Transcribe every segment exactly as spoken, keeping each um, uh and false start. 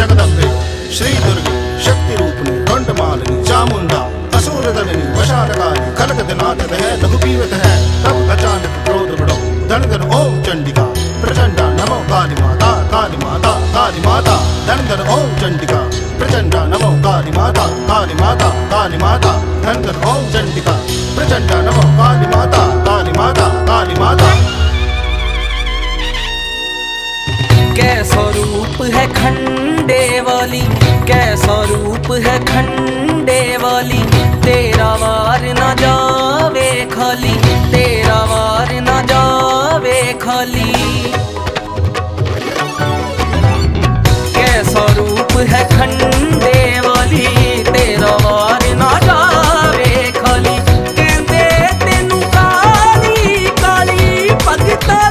जगदम्बे श्री दुर्गे शक्ति रूपने कंडमालिनी चामुंडा असुर दलनी वशालकाली खलकनादत है लघुपीवत है तब अचानक क्रोध बढ़ो धन धन ओम चंडिका प्रचंडा नमो काली माता काली माता काली माता धन धन ओम चंडिका प्रचंडा नमो काली माता काली माता काली माता धन धन ओम चंडिका प्रचंडा नमो काली माता काली माता काली माता। कैसा रूप है खंडे वाली कैसा रूप है खंडे वाली तेरा वार न जावे खाली तेरा वार न जावे खाली। कैसा रूप है खंडे वाली तेरा वार न जावे खाली कहते तेनू काली काली पगतल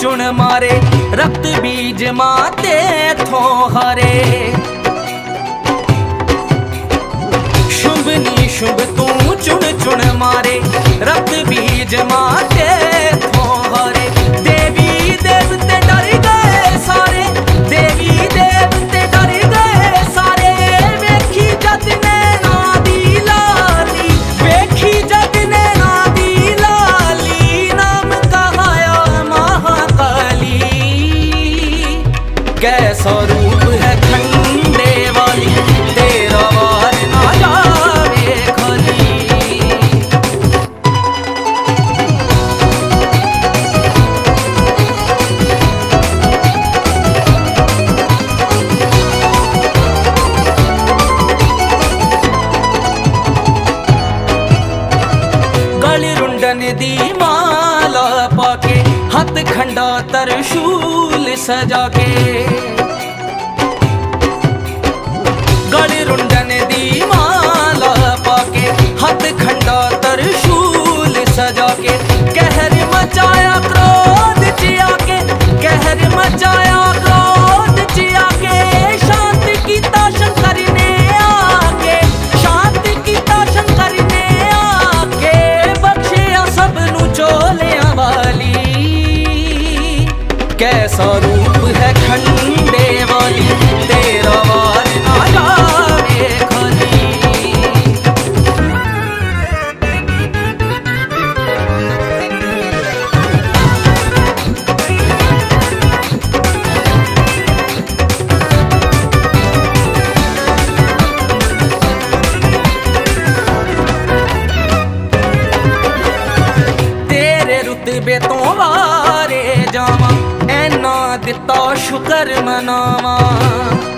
चुन मारे रक्त बीज माते थो हरे शुभ नी शुभ तू चुन चुन मारे रक्त बीज माते थो हरे देवी देवते डर गए सारे देवी देवते डर गए सारे वेखी जद ने ना दी लाली वेखी जद ने कैसा रूप है खंडे वाली तेरा वार ना जावे खाली। गल रुंडन दी माला पाके हथ खंडा तरशूल सजा के रुंडन दी माला पाके हथ खंडा तरशूल सजा के कहर मचाया क्रोध चिया के कहर मचाया क्रोध चिया के शांत कीता शंकर ने आके शांत कीता शंकर ने आके बख्शिया सबनू चोलियां वाली। कैसा रूप है खंडे वाली तेरा वार ना जावे शुकर मनावा